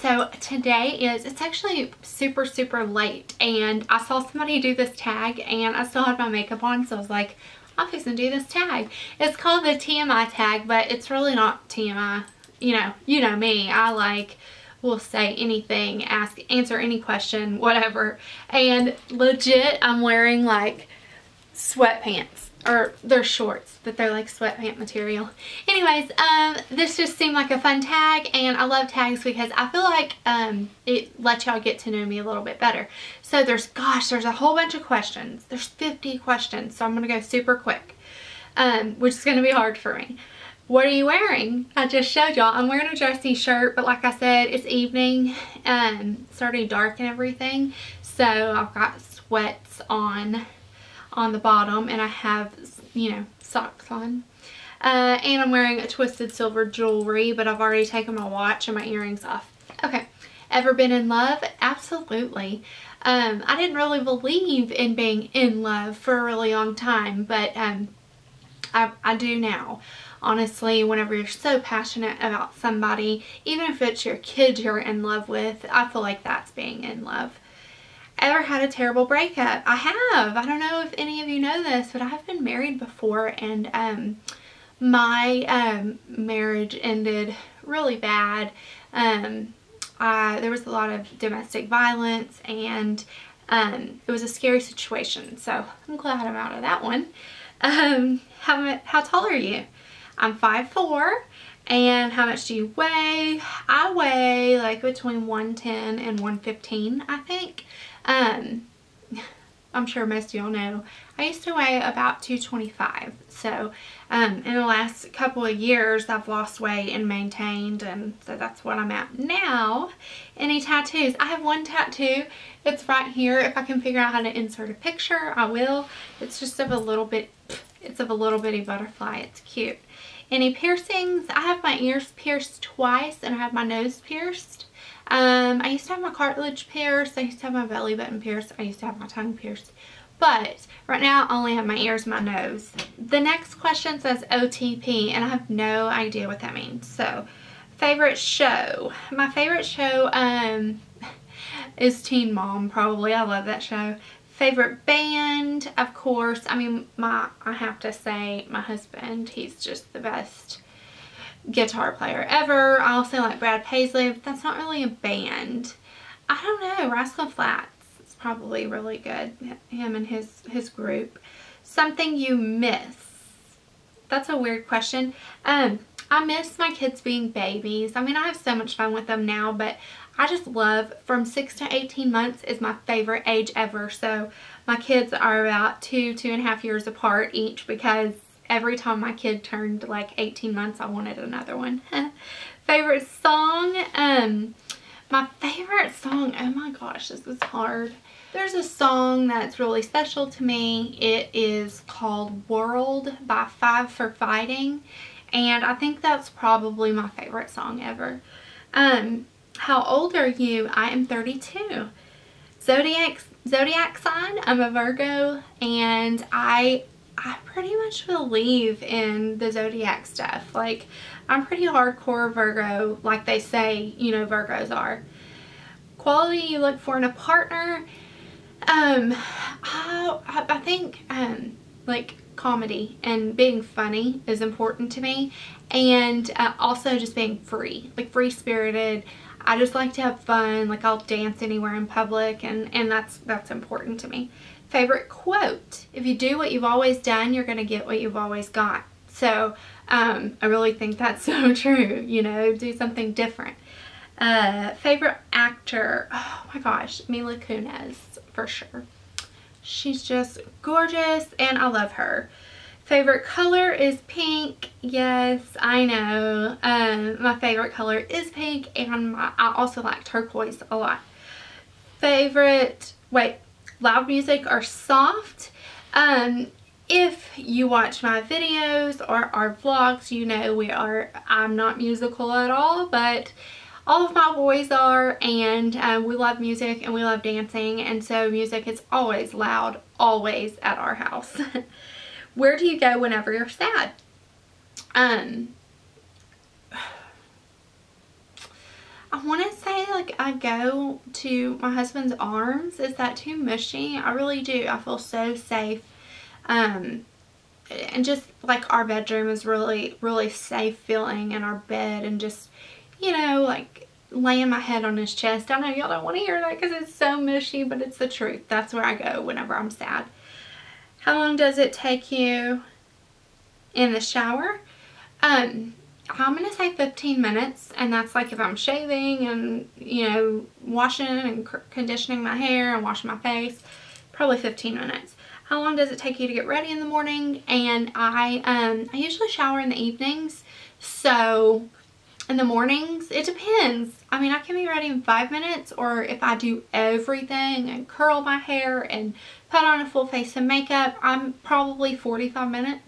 So today is, it's actually super, super late, and I saw somebody do this tag and I still had my makeup on, so I was like, I'm fixing to do this tag. It's called the TMI tag, but it's really not TMI. You know me, I like will say anything, answer any question, whatever. And legit, I'm wearing like sweatpants, or they're shorts, but they're like sweatpant material. Anyways, this just seemed like a fun tag, and I love tags because I feel like it lets y'all get to know me a little bit better. So there's a whole bunch of questions. There's 50 questions, so I'm gonna go super quick, which is gonna be hard for me. What are you wearing? I just showed y'all. I'm wearing a dressy shirt, but like I said, it's evening, it's already dark and everything. So I've got sweats on the bottom, and I have, you know, socks on. And I'm wearing a twisted silver jewelry, but I've already taken my watch and my earrings off. Okay. Ever been in love? Absolutely. I didn't really believe in being in love for a really long time, but I do now. Honestly, whenever you're so passionate about somebody, even if it's your kid you're in love with, I feel like that's being in love. Ever had a terrible breakup? I have. I don't know if any of you know this, but I have been married before, and my marriage ended really bad. There was a lot of domestic violence, and it was a scary situation, so I'm glad I'm out of that one. How tall are you? I'm 5'4". And how much do you weigh? I weigh like between 110 and 115, I think. I'm sure most of y'all know I used to weigh about 225. So in the last couple of years I've lost weight and maintained, and so that's what I'm at now. Any tattoos? I have one tattoo. It's right here. If I can figure out how to insert a picture, I will. It's just of a little bit, it's of a little bitty butterfly. It's cute. Any piercings? I have my ears pierced twice, and I have my nose pierced. I used to have my cartilage pierced. I used to have my belly button pierced. I used to have my tongue pierced. But right now I only have my ears and my nose. The next question says OTP, and I have no idea what that means. So, favorite show. My favorite show is Teen Mom, probably. I love that show. Favorite band, of course. I mean, I have to say my husband, he's just the best guitar player ever. I also like Brad Paisley, but that's not really a band. I don't know, Rascal Flatts. It's probably really good, him and his group. Something you miss. That's a weird question. I miss my kids being babies. I mean, I have so much fun with them now, but I just love, from 6 to 18 months is my favorite age ever. So my kids are about 2.5 years apart each, because every time my kid turned like 18 months, I wanted another one. Favorite song? My favorite song, oh my gosh, this is hard. There's a song that's really special to me. It is called World by Five for Fighting, and I think that's probably my favorite song ever. How old are you? I am 32. Zodiac sign, I'm a Virgo, and I pretty much believe in the Zodiac stuff. Like, I'm pretty hardcore Virgo, like they say, you know, Virgos are. Quality you look for in a partner? I think, like, comedy and being funny is important to me, and also just being free, like free-spirited. I just like to have fun. Like, I'll dance anywhere in public, and that's important to me. Favorite quote. If you do what you've always done, you're going to get what you've always got. So I really think that's so true. You know, do something different. Favorite actor. Oh my gosh, Mila Kunis, for sure. She's just gorgeous, and I love her. Favorite color is pink. Yes, I know. My favorite color is pink, and I also like turquoise a lot. Favorite, wait, loud music or soft? If you watch my videos or our vlogs, you know I'm not musical at all, but all of my boys are, and we love music and we love dancing, and so music is always loud, always at our house. Where do you go whenever you're sad? I want to say like I go to my husband's arms. Is that too mushy? I really do. I feel so safe. And just like our bedroom is really safe feeling in our bed, and just, you know, like laying my head on his chest. I know y'all don't want to hear that because it's so mushy, but it's the truth. That's where I go whenever I'm sad. How long does it take you in the shower? I'm going to say 15 minutes, and that's like if I'm shaving and, you know, washing and conditioning my hair and washing my face, probably 15 minutes. How long does it take you to get ready in the morning? And I usually shower in the evenings. So in the mornings, it depends. I mean, I can be ready in 5 minutes, or if I do everything and curl my hair and put on a full face of makeup, I'm probably 45 minutes.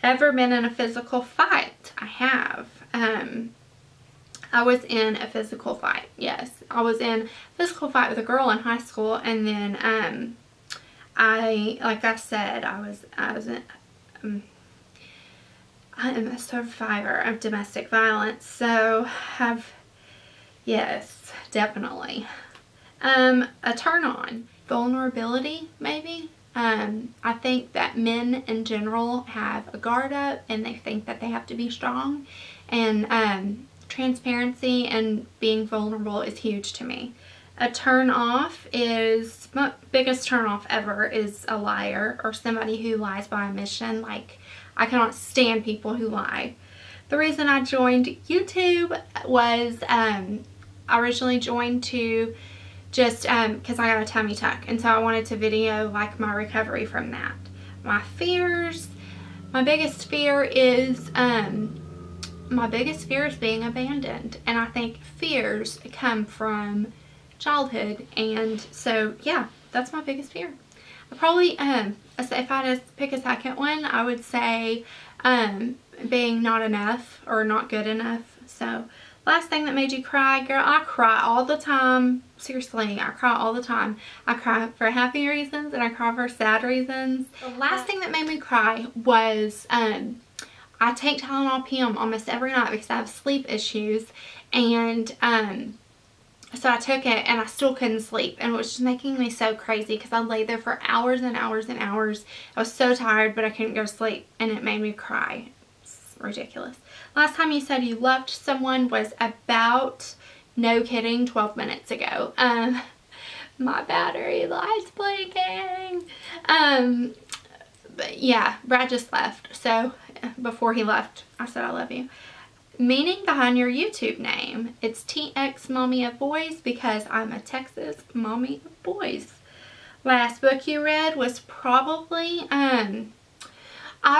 Ever been in a physical fight? I have. I was in a physical fight. Yes, I was in a physical fight with a girl in high school, and then, I am a survivor of domestic violence, so yes, definitely. A turn on, vulnerability maybe. I think that men in general have a guard up, and they think that they have to be strong, and transparency and being vulnerable is huge to me. A turn off is, my biggest turn off ever is a liar or somebody who lies by omission. Like, I cannot stand people who lie. The reason I joined YouTube was, I originally joined to just, cause I got a tummy tuck, and so I wanted to video like my recovery from that. My fears, my biggest fear is being abandoned. And I think fears come from childhood, and so yeah, that's my biggest fear. I probably if I had to pick a second one, I would say being not enough or not good enough. So last thing that made you cry, girl, I cry all the time. Seriously, I cry all the time. I cry for happy reasons, and I cry for sad reasons. The last thing that made me cry was I take Tylenol PM almost every night because I have sleep issues, and so I took it, and I still couldn't sleep, and it was just making me so crazy because I lay there for hours and hours and hours. I was so tired, but I couldn't go to sleep, and it made me cry. It's ridiculous. Last time you said you loved someone was about, no kidding, 12 minutes ago. My battery light's blinking. But yeah, Brad just left. So before he left, I said I love you. Meaning behind your YouTube name. It's TX Mommy of Boys because I'm a Texas mommy of boys. Last book you read was probably, I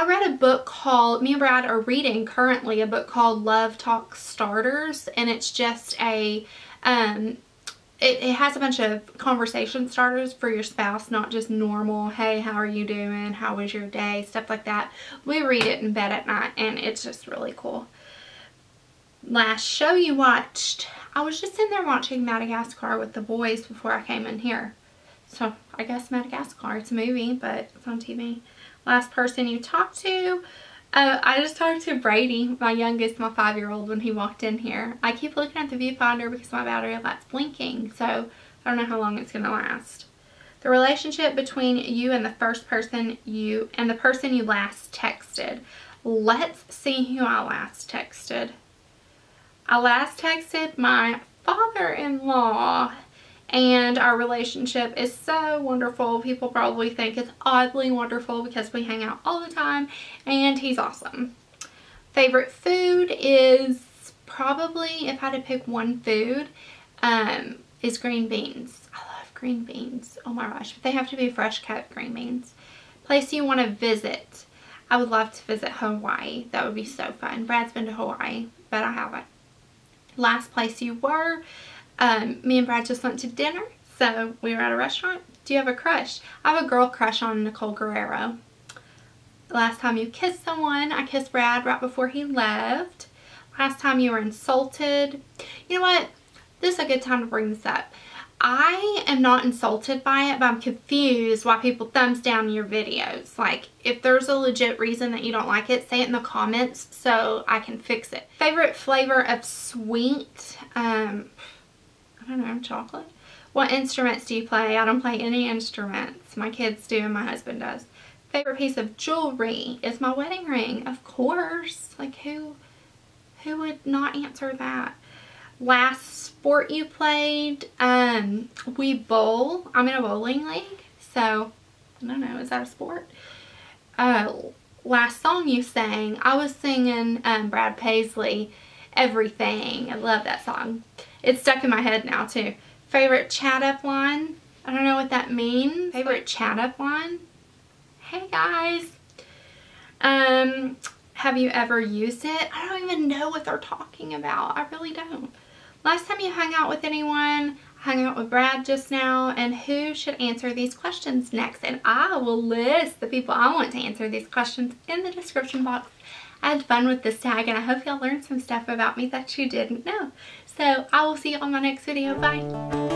read a book called, me and Brad are reading currently a book called Love Talk Starters, and it's just a, it has a bunch of conversation starters for your spouse, not just normal, hey, how are you doing? How was your day? Stuff like that. We read it in bed at night, and it's just really cool. Last show you watched, I was just in there watching Madagascar with the boys before I came in here. So I guess Madagascar, it's a movie, but it's on TV. Last person you talked to, I just talked to Brady, my youngest, my 5-year-old, when he walked in here. I keep looking at the viewfinder because my battery light's blinking, so I don't know how long it's gonna last. The relationship between you and the first person you, and the person you last texted. Let's see who I last texted. I last texted my father-in-law, and our relationship is so wonderful. People probably think it's oddly wonderful because we hang out all the time, and he's awesome. Favorite food is probably, if I had to pick one food, is green beans. I love green beans. Oh my gosh, but they have to be fresh cut green beans. Place you want to visit. I would love to visit Hawaii. That would be so fun. Brad's been to Hawaii, but I haven't. Last place you were, me and Brad just went to dinner, so we were at a restaurant. Do you have a crush? I have a girl crush on Nicole Guerrero. Last time you kissed someone, I kissed Brad right before he left. Last time you were insulted. You know what? This is a good time to bring this up. I am not insulted by it, but I'm confused why people thumbs down your videos. Like, if there's a legit reason that you don't like it, say it in the comments so I can fix it. Favorite flavor of sweet? I don't know, chocolate? What instruments do you play? I don't play any instruments. My kids do and my husband does. Favorite piece of jewelry is my wedding ring, of course. Like, who would not answer that? Last sport you played? We bowl. I'm in a bowling league, so I don't know, is that a sport? Last song you sang? I was singing Brad Paisley, Everything. I love that song. It's stuck in my head now too. Favorite chat up line? I don't know what that means. Favorite chat up line? Hey guys. Have you ever used it? I don't even know what they're talking about. I really don't. Last time you hung out with anyone? I hung out with Brad just now. And who should answer these questions next? And I will list the people I want to answer these questions in the description box. I had fun with this tag and I hope y'all learned some stuff about me that you didn't know. So I will see you on my next video. Bye.